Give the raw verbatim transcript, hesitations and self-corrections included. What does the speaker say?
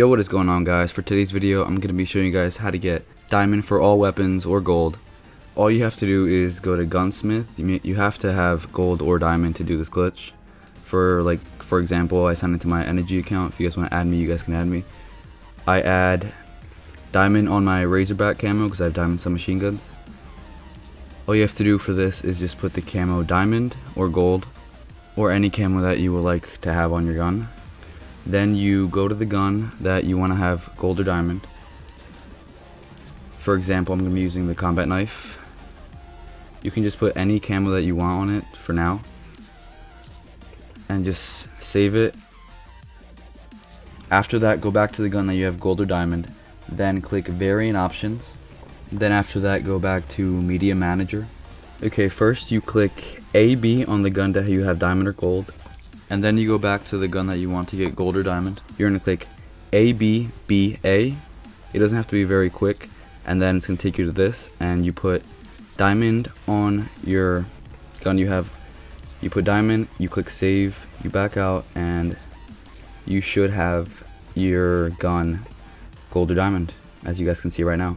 Yo, what is going on, guys? For today's video, I'm going to be showing you guys how to get diamond for all weapons or gold. All you have to do is go to Gunsmith. You have to have gold or diamond to do this glitch. For like, for example, I signed into my energy account. If you guys want to add me, you guys can add me. I add diamond on my Razorback camo because I have diamond submachine guns. All you have to do for this is just put the camo diamond or gold or any camo that you would like to have on your gun. Then you go to the gun that you want to have gold or diamond. For example, I'm going to be using the combat knife. You can just put any camo that you want on it for now. And just save it. After that, go back to the gun that you have gold or diamond, then click variant options. Then after that, go back to media manager. Okay, first you click A B on the gun that you have diamond or gold, and then you go back to the gun that you want to get gold or diamond. You're gonna click A B B A. It doesn't have to be very quick, and then it's gonna take you to this, and you put diamond on your gun you have. You put diamond, you click save, you back out, and you should have your gun gold or diamond, as you guys can see right now.